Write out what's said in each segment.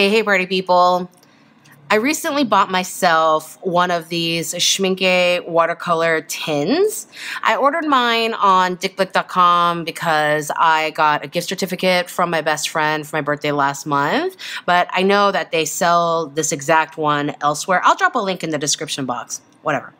Hey party people. I recently bought myself one of these Schmincke watercolor tins. I ordered mine on dickblick.com because I got a gift certificate from my best friend for my birthday last month, but I know that they sell this exact one elsewhere. I'll drop a link in the description box, whatever.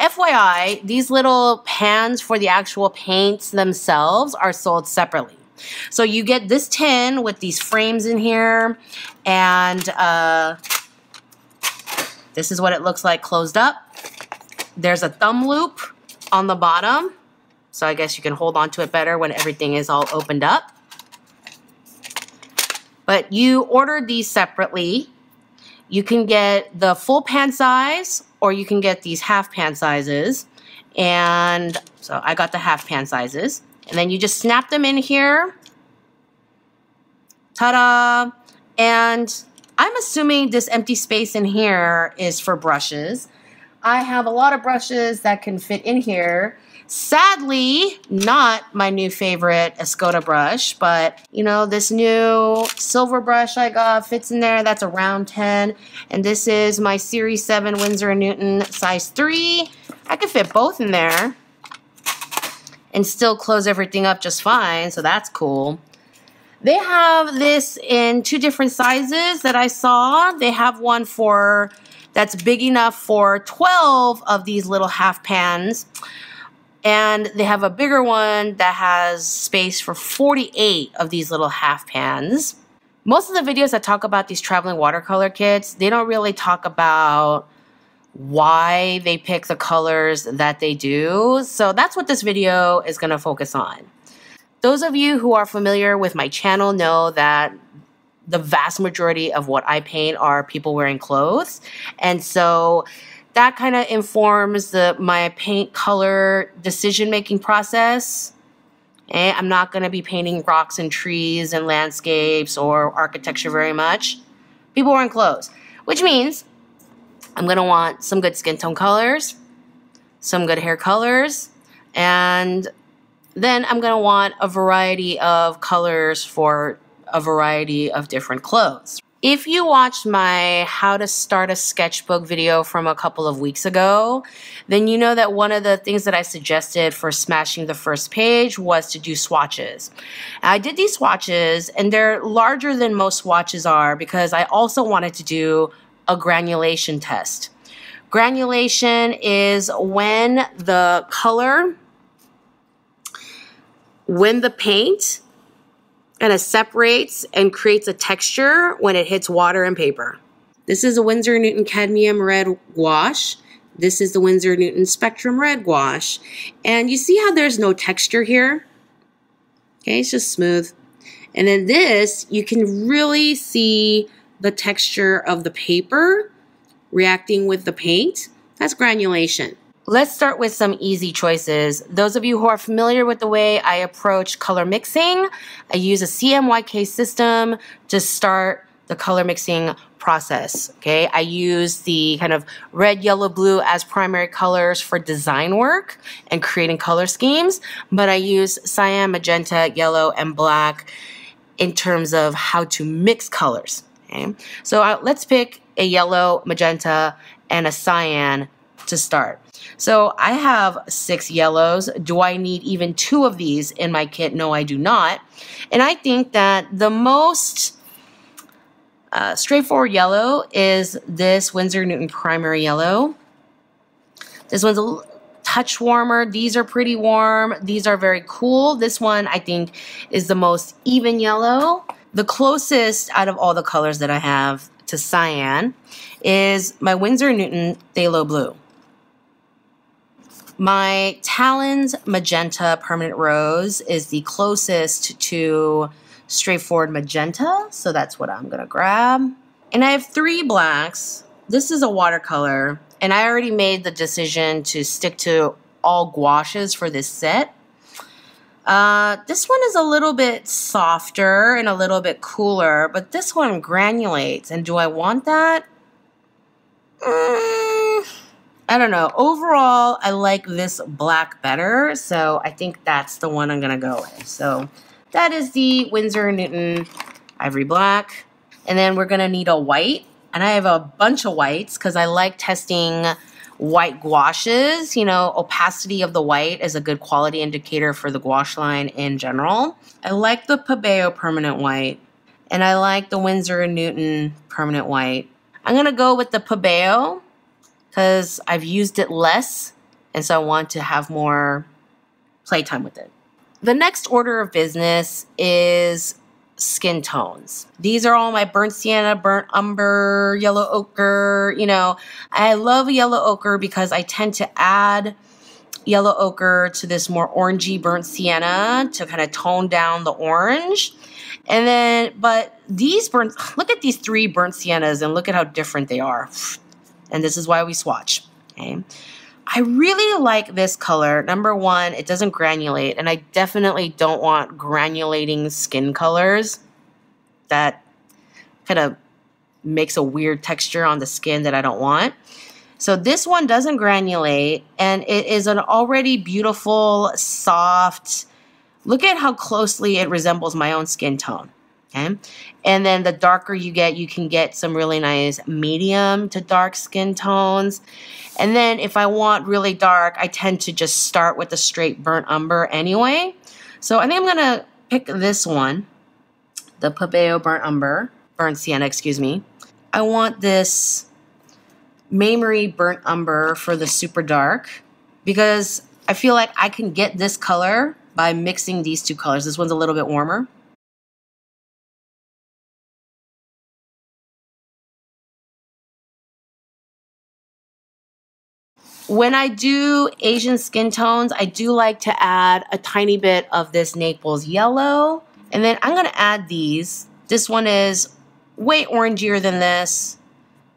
FYI, these little pans for the actual paints themselves are sold separately. So you get this tin with these frames in here, and this is what it looks like closed up. There's a thumb loop on the bottom, so I guess you can hold on to it better when everything is all opened up. But you order these separately. You can get the full pan size, or you can get these half pan sizes. And so I got the half pan sizes. And then you just snap them in here. Ta-da! And I'm assuming this empty space in here is for brushes. I have a lot of brushes that can fit in here. Sadly, not my new favorite Escoda brush, but you know, this new silver brush I got fits in there. That's a round 10. And this is my Series 7 Winsor & Newton size 3. I could fit both in there and still close everything up just fine, so that's cool. They have this in two different sizes that I saw. They have one for that's big enough for 12 of these little half pans, and they have a bigger one that has space for 48 of these little half pans. Most of the videos that talk about these traveling watercolor kits, they don't really talk about why they pick the colors that they do. So that's what this video is going to focus on. Those of you who are familiar with my channel know that the vast majority of what I paint are people wearing clothes. And so that kind of informs my paint color decision-making process. And I'm not going to be painting rocks and trees and landscapes or architecture very much. People wearing clothes, which means I'm going to want some good skin tone colors, some good hair colors, and then I'm going to want a variety of colors for a variety of different clothes. If you watched my How to Start a Sketchbook video from a couple of weeks ago, then you know that one of the things that I suggested for smashing the first page was to do swatches. I did these swatches, and they're larger than most swatches are because I also wanted to do a granulation test. Granulation is when the color, when the paint kind of separates and creates a texture when it hits water and paper. This is a Winsor & Newton Cadmium Red gouache. This is the Winsor & Newton Spectrum Red gouache. And you see how there's no texture here? Okay, it's just smooth. And then this, you can really see the texture of the paper reacting with the paint. That's granulation. Let's start with some easy choices. Those of you who are familiar with the way I approach color mixing, I use a CMYK system to start the color mixing process, okay? I use the kind of red, yellow, blue as primary colors for design work and creating color schemes, but I use cyan, magenta, yellow, and black in terms of how to mix colors. Okay. So let's pick a yellow, magenta, and a cyan to start. So I have 6 yellows. Do I need even 2 of these in my kit? No, I do not. And I think that the most straightforward yellow is this Winsor & Newton Primary Yellow. This one's a touch warmer. These are pretty warm. These are very cool. This one I think is the most even yellow. The closest out of all the colors that I have to cyan is my Winsor & Newton Phthalo Blue. My Talens Magenta Permanent Rose is the closest to straightforward magenta, so that's what I'm going to grab. And I have 3 blacks. This is a watercolor, and I already made the decision to stick to all gouaches for this set. This one is a little bit softer and a little bit cooler, but this one granulates. And do I want that? I don't know. Overall, I like this black better, so I think that's the one I'm going to go with. So that is the Winsor & Newton Ivory Black. And then we're gonna need a white. And I have a bunch of whites because I like testing white gouaches. You know, opacity of the white is a good quality indicator for the gouache line in general. I like the Pebeo permanent white, and I like the Winsor & Newton permanent white. I'm gonna go with the Pebeo because I've used it less, and so I want to have more playtime with it. The next order of business is skin tones. These are all my burnt sienna, burnt umber, yellow ochre. You know, I love yellow ochre because I tend to add yellow ochre to this more orangey burnt sienna to kind of tone down the orange. And then, but these burnt, look at these three burnt siennas and look at how different they are. And this is why we swatch, okay? I really like this color. Number one, it doesn't granulate, and I definitely don't want granulating skin colors. That kind of makes a weird texture on the skin that I don't want. So this one doesn't granulate, and it is an already beautiful, soft, look at how closely it resembles my own skin tone, okay? And then the darker you get, you can get some really nice medium to dark skin tones. And then if I want really dark, I tend to just start with a straight burnt umber anyway. So I think I'm gonna pick this one, the Pebeo burnt sienna, excuse me. I want this Maimeri burnt umber for the super dark because I feel like I can get this color by mixing these two colors. This one's a little bit warmer. When I do Asian skin tones, I do like to add a tiny bit of this Naples yellow. And then I'm gonna add these. This one is way orangier than this.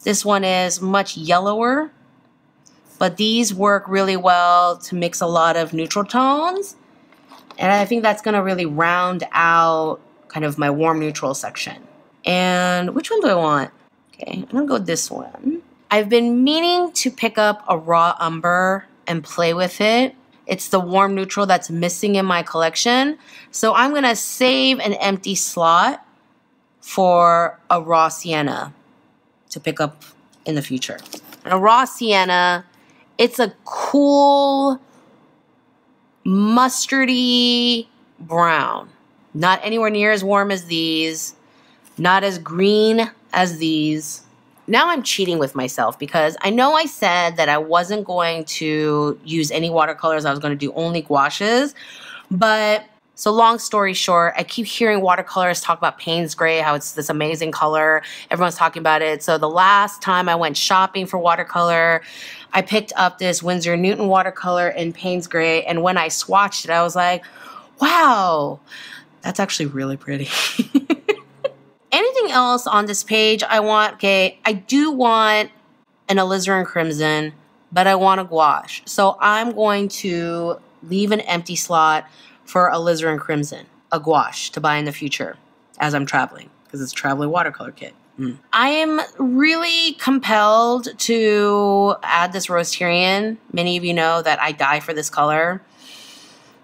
This one is much yellower, but these work really well to mix a lot of neutral tones. And I think that's gonna really round out kind of my warm neutral section. And which one do I want? Okay, I'm gonna go this one. I've been meaning to pick up a raw umber and play with it. It's the warm neutral that's missing in my collection. So I'm gonna save an empty slot for a raw sienna to pick up in the future. And a raw sienna, it's a cool, mustardy brown. Not anywhere near as warm as these, not as green as these. Now I'm cheating with myself because I know I said that I wasn't going to use any watercolors. I was going to do only gouaches. But so long story short, I keep hearing watercolors talk about Payne's Gray, how it's this amazing color. Everyone's talking about it. So the last time I went shopping for watercolor, I picked up this Winsor & Newton watercolor in Payne's Gray. And when I swatched it, I was like, wow, that's actually really pretty. Anything else on this page I want? Okay, I do want an alizarin crimson, but I want a gouache. So I'm going to leave an empty slot for alizarin crimson, a gouache to buy in the future as I'm traveling, because it's a traveling watercolor kit. I am really compelled to add this Rose Tyrian. Many of you know that I die for this color.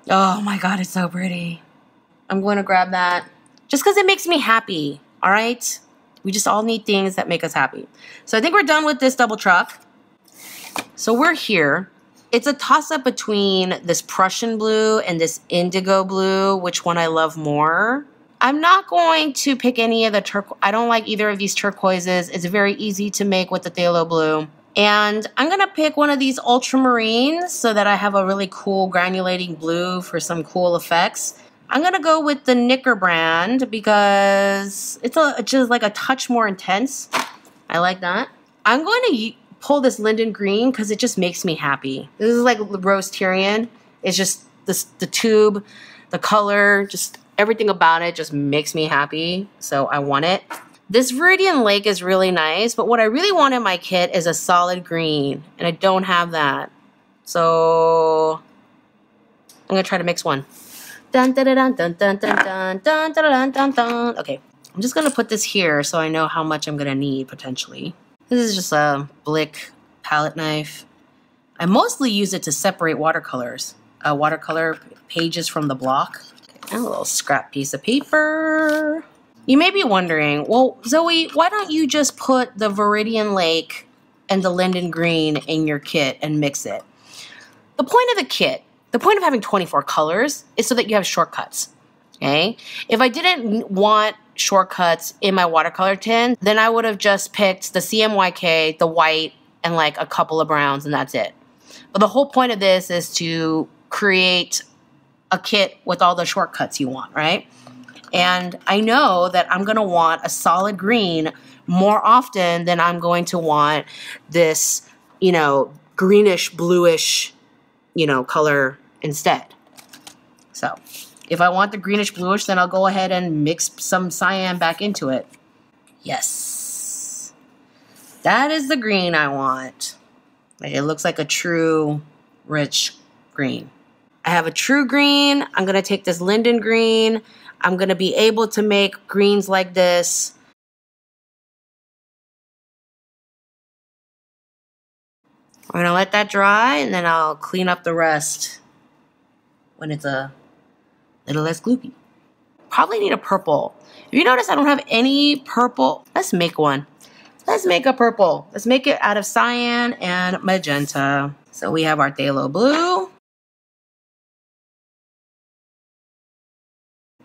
Oh my God, it's so pretty. I'm going to grab that just because it makes me happy. All right, we just all need things that make us happy. So I think we're done with this double truck. So we're here. It's a toss-up between this Prussian blue and this indigo blue, which one I love more. I'm not going to pick any of the turquoise. I don't like either of these turquoises. It's very easy to make with the phthalo blue. And I'm gonna pick one of these ultramarines so that I have a really cool granulating blue for some cool effects. I'm gonna go with the Nicker brand because it's just like a touch more intense. I like that. I'm going to pull this Linden Green because it just makes me happy. This is like Rose Tyrian. It's just this, the tube, the color, just everything about it just makes me happy. So I want it. This Viridian Lake is really nice, but what I really want in my kit is a solid green, and I don't have that. So I'm gonna try to mix one. Dun, dun, dun, dun, dun, dun, dun, dun, dun, dun. Okay, I'm just gonna put this here so I know how much I'm gonna need potentially. This is just a Blick palette knife. I mostly use it to separate watercolors, watercolor pages from the block. Okay, and a little scrap piece of paper. You may be wondering, well, Zoe, why don't you just put the Viridian Lake and the Linden Green in your kit and mix it? The point of the kit, the point of having 24 colors is so that you have shortcuts, okay? If I didn't want shortcuts in my watercolor tin, then I would have just picked the CMYK, the white, and like a couple of browns, and that's it. But the whole point of this is to create a kit with all the shortcuts you want, right? And I know that I'm going to want a solid green more often than I'm going to want this, you know, greenish, bluish, you know, color instead. So if I want the greenish, bluish, then I'll go ahead and mix some cyan back into it. Yes. That is the green I want. It looks like a true, rich green. I have a true green. I'm going to take this Linden green. I'm going to be able to make greens like this. I'm going to let that dry, and then I'll clean up the rest when it's a little less gloopy. Probably need a purple. If you notice, I don't have any purple. Let's make one. Let's make a purple. Let's make it out of cyan and magenta. So we have our phthalo blue.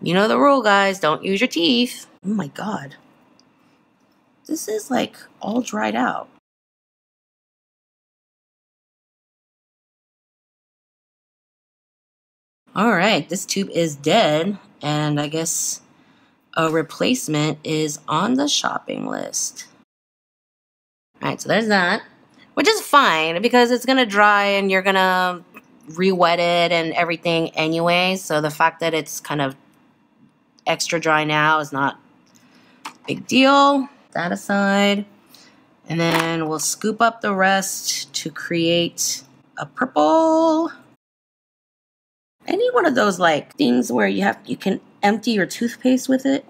You know the rule, guys. Don't use your teeth. Oh my God. This is like all dried out. All right, this tube is dead, and I guess a replacement is on the shopping list. All right, so there's that, which is fine because it's gonna dry and you're gonna re-wet it and everything anyway. So the fact that it's kind of extra dry now is not a big deal. That aside, and then we'll scoop up the rest to create a purple. I need one of those like things where you can empty your toothpaste with it.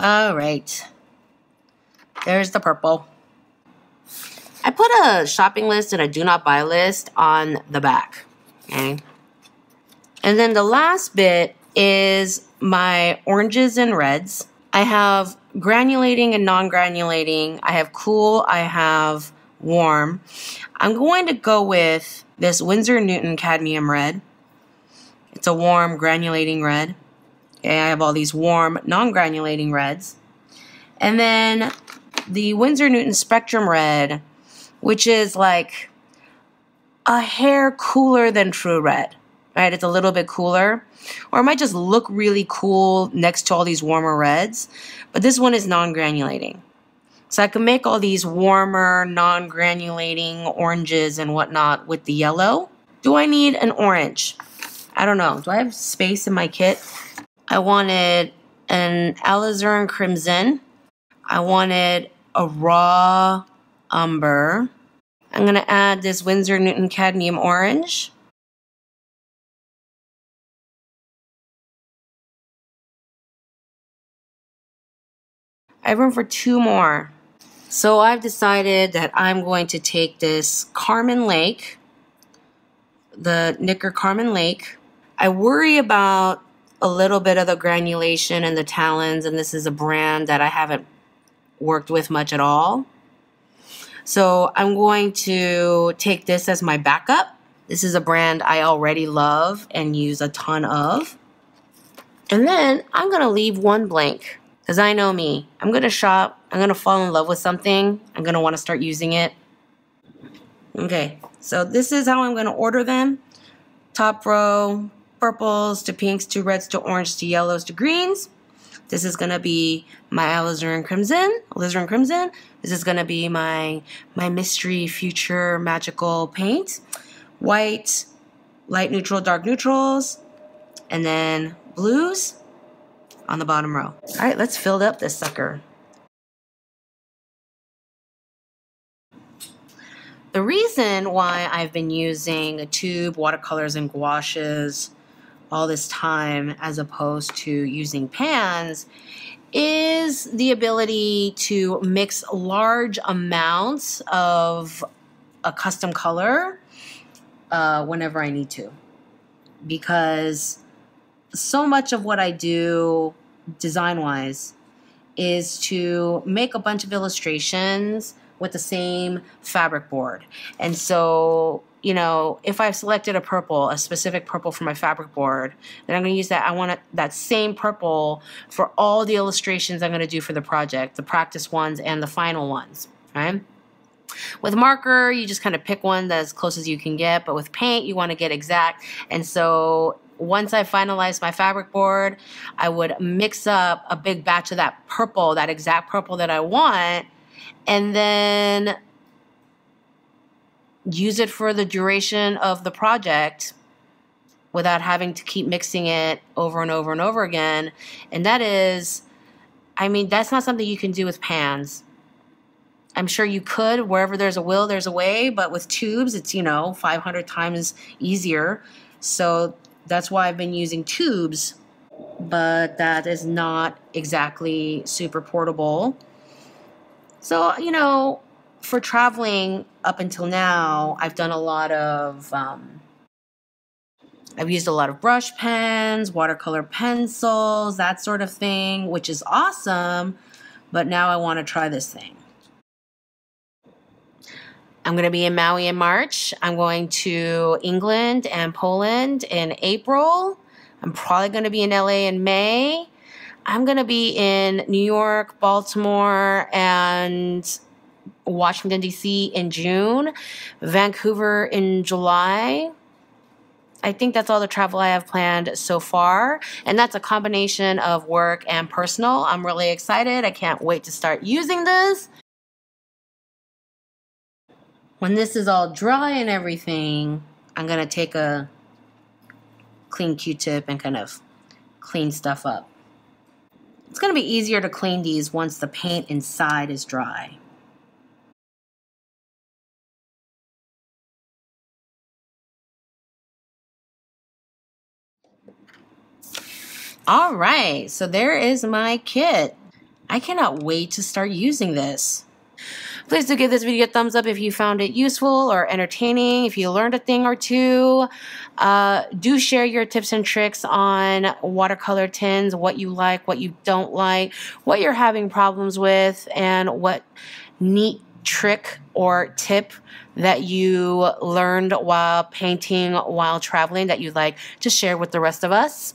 All right, there's the purple. I put a shopping list and a do not buy list on the back, okay? And then the last bit is my oranges and reds. I have granulating and non-granulating. I have cool, I have warm. I'm going to go with this Winsor & Newton Cadmium Red. It's a warm granulating red. Okay, I have all these warm, non-granulating reds. And then the Winsor & Newton Spectrum Red, which is like a hair cooler than true red, right? It's a little bit cooler. Or it might just look really cool next to all these warmer reds. But this one is non-granulating. So I can make all these warmer, non-granulating oranges and whatnot with the yellow. Do I need an orange? I don't know. Do I have space in my kit? I wanted an Alizarin Crimson. I wanted a raw umber. I'm gonna add this Winsor & Newton Cadmium Orange. I have room for two more. So I've decided that I'm going to take this Carmine Lake, the Nicker Carmine Lake. I worry about a little bit of the granulation and the Talens, and this is a brand that I haven't worked with much at all. So I'm going to take this as my backup. This is a brand I already love and use a ton of. And then I'm gonna leave one blank, because I know me. I'm gonna shop, I'm gonna fall in love with something, I'm gonna wanna start using it. Okay, so this is how I'm gonna order them. Top row, purples to pinks to reds to orange to yellows to greens. This is going to be my Alizarin Crimson. This is going to be my mystery future magical paint. White, light neutral, dark neutrals, and then blues on the bottom row. All right, let's fill up this sucker. The reason why I've been using tube watercolors and gouaches all this time as opposed to using pans is the ability to mix large amounts of a custom color whenever I need to, because so much of what I do design-wise is to make a bunch of illustrations with the same fabric board. And so, you know, if I've selected a purple, a specific purple for my fabric board, then I'm going to use that. I want that same purple for all the illustrations I'm going to do for the project, the practice ones and the final ones, right? With marker, you just kind of pick one that's as close as you can get, but with paint, you want to get exact. And so once I finalized my fabric board, I would mix up a big batch of that purple, that exact purple that I want, and then use it for the duration of the project without having to keep mixing it over and over and over again. And that is, I mean, that's not something you can do with pans. I'm sure you could, wherever there's a will, there's a way, but with tubes, it's, you know, 500 times easier. So that's why I've been using tubes, but that is not exactly super portable. So, you know, for traveling up until now, I've done a lot of, I've used a lot of brush pens, watercolor pencils, that sort of thing, which is awesome. But now I want to try this thing. I'm going to be in Maui in March. I'm going to England and Poland in April. I'm probably going to be in LA in May. I'm going to be in New York, Baltimore, and Washington, D.C. in June, Vancouver in July. I think that's all the travel I have planned so far. And that's a combination of work and personal. I'm really excited. I can't wait to start using this. When this is all dry and everything, I'm going to take a clean Q-tip and kind of clean stuff up. It's going to be easier to clean these once the paint inside is dry. All right, so there is my kit. I cannot wait to start using this. Please do give this video a thumbs up if you found it useful or entertaining, if you learned a thing or two. Do share your tips and tricks on watercolor tins, what you like, what you don't like, what you're having problems with, and what neat trick or tip that you learned while painting, while traveling, that you'd like to share with the rest of us.